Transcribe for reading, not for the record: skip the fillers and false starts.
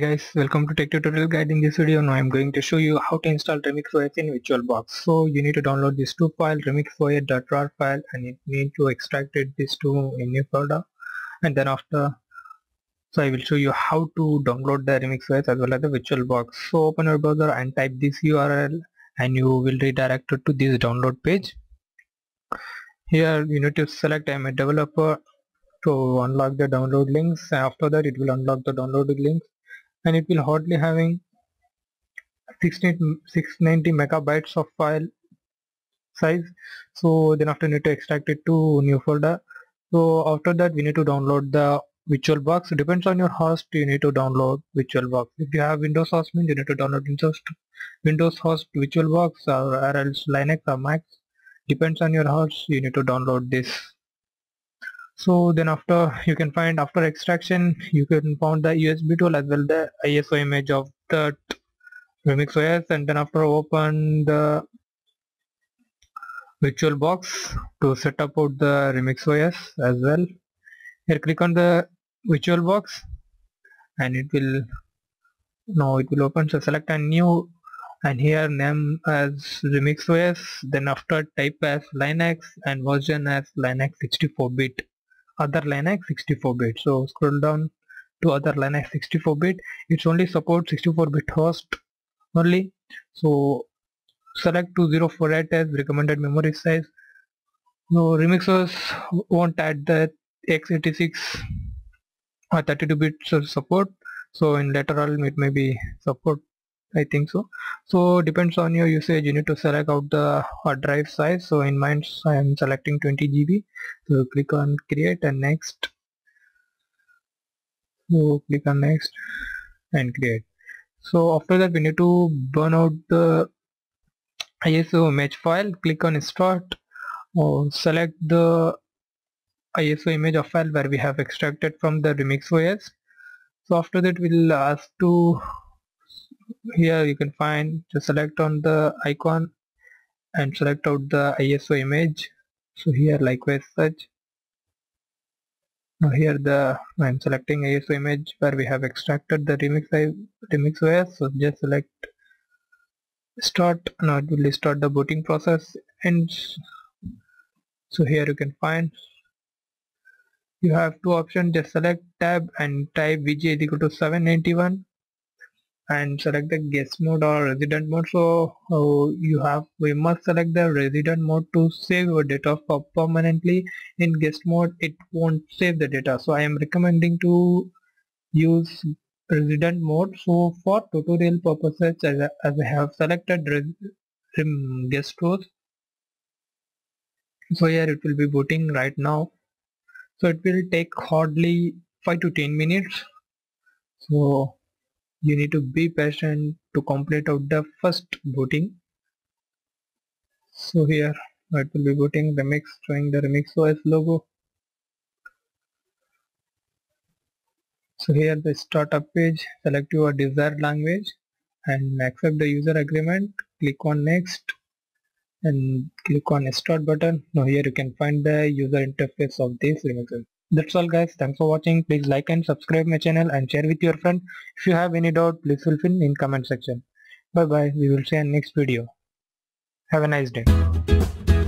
guys, welcome to Tech Tutorial Guide. In this video now I'm going to show you how to install Remix OS in VirtualBox. So you need to download these two files, remixos.rar file, and you need to extract it these two in new folder, and then after I will show you how to download the Remix OS as well as the VirtualBox. So open your browser and type this URL and you will redirect to this download page. Here you need to select I'm a developer to unlock the download links. After that it will unlock the downloaded links, and it will hardly having 690 megabytes of file size. So then after, you need to extract it to new folder. So after that we need to download the VirtualBox. Depends on your host you need to download VirtualBox. If you have Windows host means you need to download Windows host VirtualBox, or else Linux or Mac. Depends on your host you need to download this. So then after, you can find after extraction you can find the USB tool as well the ISO image of the Remix OS, and then after open the VirtualBox to set up out the Remix OS as well. Here click on the VirtualBox and it will open. So select a new and here name as Remix OS, then after type as Linux and version as Linux 64-bit. Other Linux 64-bit. So scroll down to other Linux 64-bit. It's only support 64-bit host only. So select 2048 as recommended memory size. No, Remix OS won't add the x86 or 32-bit support. So in lateral it may be support, I think so. So depends on your usage you need to select out the hard drive size. So in mine I am selecting 20 GB, so click on create and next. So click on next and create. So after that we need to burn out the ISO image file. Click on start or select the ISO image of file where we have extracted from the Remix OS. So after that we'll ask to, here you can find, just select on the icon and select out the ISO image. So here likewise search. Now here I'm selecting ISO image where we have extracted the Remix OS. So just select start. Now it will start the booting process. And so here you can find you have two options. Just select tab and type VGA is equal to 791 and select the guest mode or resident mode. So we must select the resident mode to save your data permanently. In guest mode it won't save the data, so I am recommending to use resident mode. So for tutorial purposes, as I have selected guest roles, so here it will be booting right now. So it will take hardly 5 to 10 minutes, so you need to be patient to complete out the first booting. So here it will be booting Remix, showing the Remix OS logo. So here the startup page, select your desired language and accept the user agreement. Click on next and click on start button. Now here you can find the user interface of this Remix. That's all guys, thanks for watching. Please like and subscribe my channel and share with your friend. If you have any doubt, please fill in comment section. Bye bye, we will see you in next video. Have a nice day.